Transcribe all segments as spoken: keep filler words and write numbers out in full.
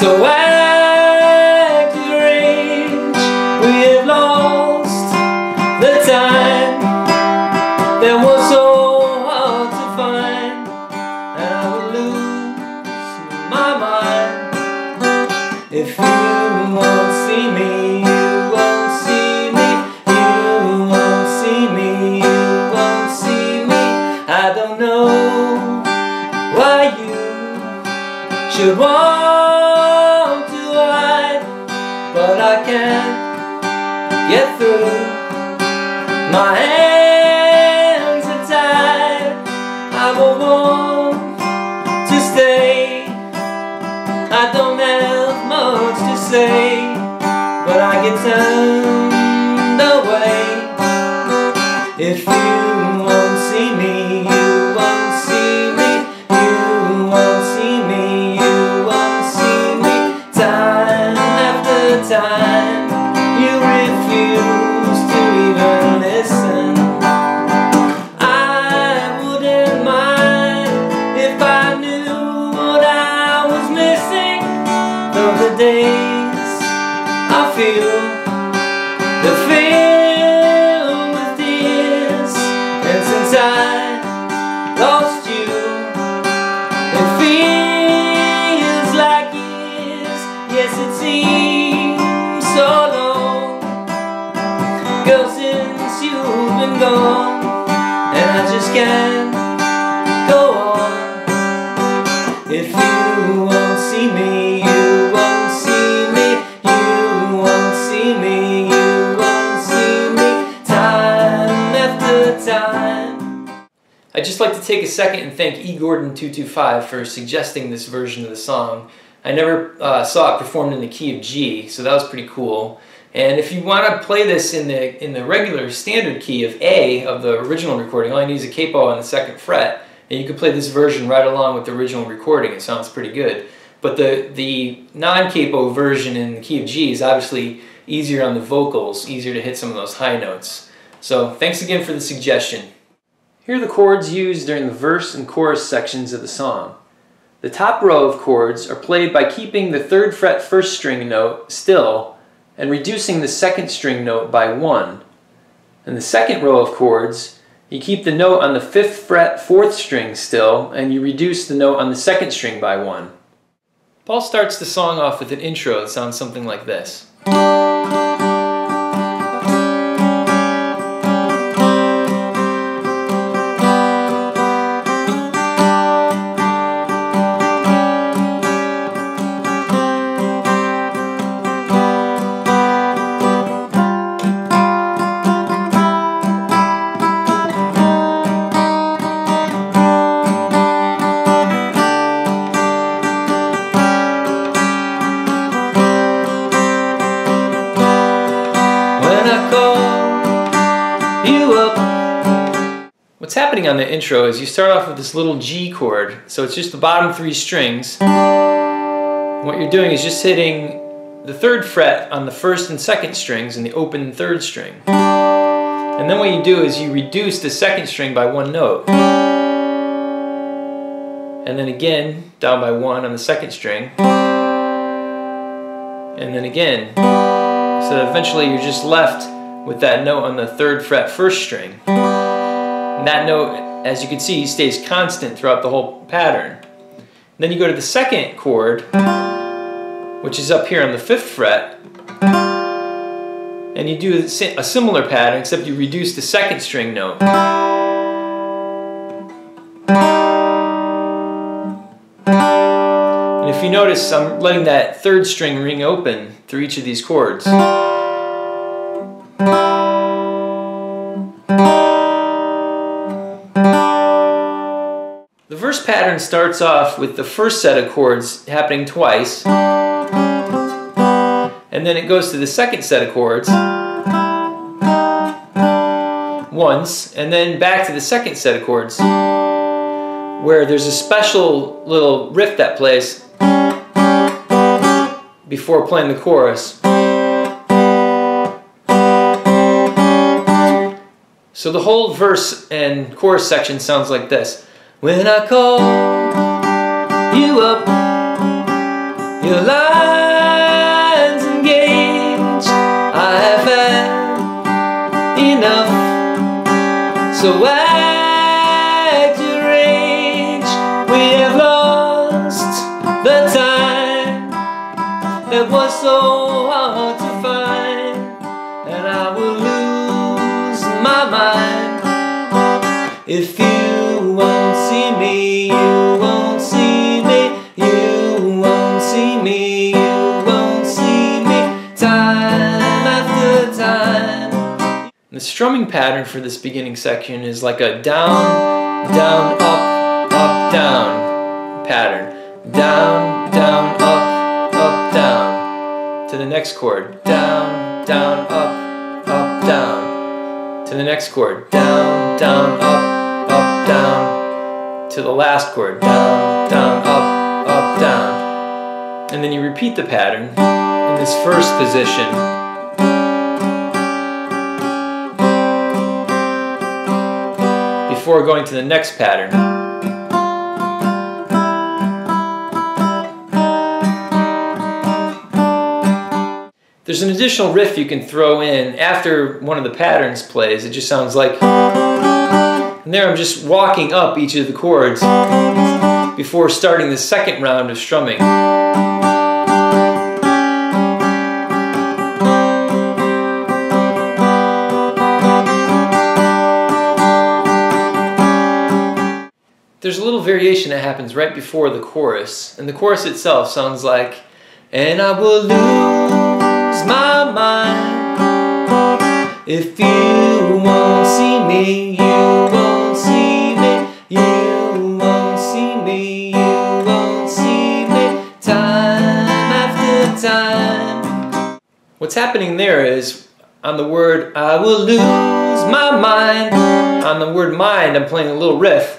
so I could reach. We have lost the time that was so hard to find, and I would lose my mind. If you won't see me, you won't see me. You won't see me, you won't see me. I don't know why you should want to hide, but I can't get through. My hands are tied. I will want to stay. I don't have much to say, but I get turned away. If you won't see me, you won't see me. You won't see me, you won't see me. Time after time, you refuse to even listen. I wouldn't mind if I knew what I was missing. Though the days I feel the fill with tears, and since I lost you, it feels like years. Yes, it seems so long, girl, since you've been gone, and I just can't go on. If you won't see me, you won't see me. You won't see me, you won't see me. Time after time. I'd just like to take a second and thank e Gordon two two five for suggesting this version of the song. I never uh, saw it performed in the key of G, so that was pretty cool. And if you want to play this in the in the regular standard key of A of the original recording, all you need is a capo on the second fret, and you can play this version right along with the original recording. It sounds pretty good. But the the non-capo version in the key of G is obviously easier on the vocals, easier to hit some of those high notes. So thanks again for the suggestion. Here are the chords used during the verse and chorus sections of the song. The top row of chords are played by keeping the third fret first string note still and reducing the second string note by one. And the second row of chords, you keep the note on the fifth fret fourth string still and you reduce the note on the second string by one. Paul starts the song off with an intro that sounds something like this. What's happening on the intro is you start off with this little G chord, so it's just the bottom three strings. What you're doing is just hitting the third fret on the first and second strings and the open third string. And then what you do is you reduce the second string by one note. And then again, down by one on the second string. And then again. So that eventually you're just left with that note on the third fret first string. And that note, as you can see, stays constant throughout the whole pattern. And then you go to the second chord, which is up here on the fifth fret, and you do a similar pattern, except you reduce the second string note. And if you notice, I'm letting that third string ring open through each of these chords. The verse pattern starts off with the first set of chords happening twice, and then it goes to the second set of chords once, and then back to the second set of chords, where there's a special little riff that plays before playing the chorus. So the whole verse and chorus section sounds like this. When I call you up, you're like so wide to range. We have lost the time that was so hard to find, and I will lose my mind. If you won't see me, you won't see me. You won't see me, you won't see me. Time after time. The strumming pattern for this beginning section is like a down, down, up, up, down pattern. Down, down, up, up, down. To the next chord. Down, down, up, up, down. To the next chord. Down, down, up, up, down. To the last chord. Down, down, up, up, down. And then you repeat the pattern in this first position. Before going to the next pattern. There's an additional riff you can throw in after one of the patterns plays. It just sounds like... And there I'm just walking up each of the chords before starting the second round of strumming. There's a little variation that happens right before the chorus, and the chorus itself sounds like, and I will lose my mind. If you won't see me, you won't see me. You won't see me, you won't see me. Time after time. What's happening there is, on the word, I will lose my mind, on the word mind, I'm playing a little riff.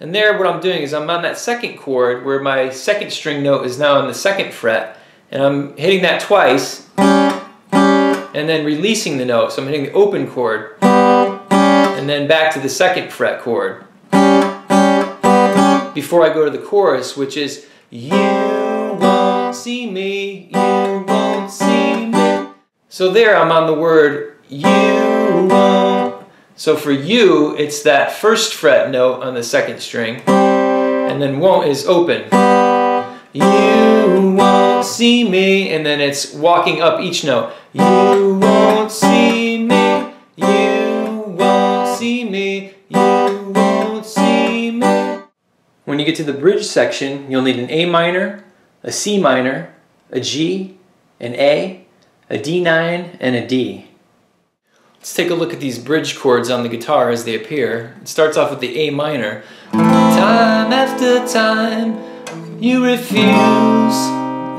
And there what I'm doing is I'm on that second chord where my second string note is now on the second fret, and I'm hitting that twice and then releasing the note. So I'm hitting the open chord and then back to the second fret chord before I go to the chorus, which is you won't see me, you won't see me. So there I'm on the word you won't. So for you, it's that first fret note on the second string, and then won't is open. You won't see me, and then it's walking up each note. You won't see me, you won't see me, you won't see me. When you get to the bridge section, you'll need an A minor, a C minor, a G, an A, a D nine, and a D. Let's take a look at these bridge chords on the guitar as they appear. It starts off with the A minor. Time after time, you refuse,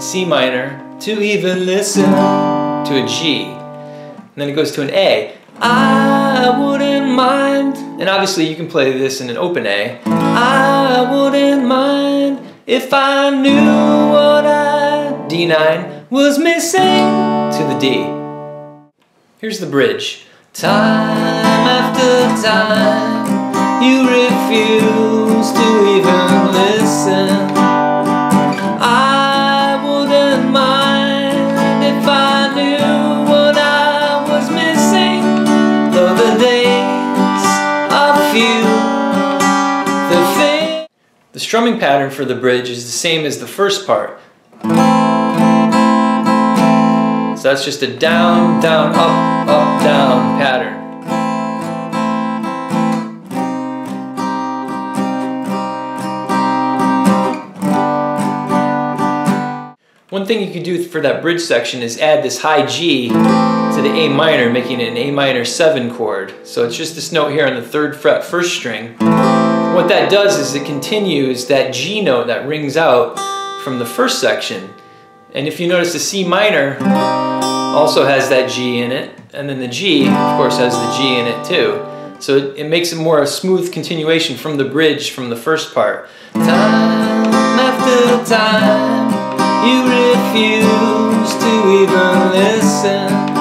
C minor, to even listen, to a G. And then it goes to an A. I wouldn't mind. And obviously you can play this in an open A. I wouldn't mind if I knew what I, D nine, was missing, to the D. Here's the bridge. Time after time, you refuse to even listen. I wouldn't mind if I knew what I was missing. Though the days are few, the thing. The strumming pattern for the bridge is the same as the first part. So that's just a down, down, up, up, down pattern. One thing you could do for that bridge section is add this high G to the A minor, making it an A minor seven chord. So it's just this note here on the third fret first string. What that does is it continues that G note that rings out from the first section. And if you notice, the C minor also has that G in it, and then the G, of course, has the G in it too. So it, it makes it more a smooth continuation from the bridge from the first part. Time after time, you refuse to even listen.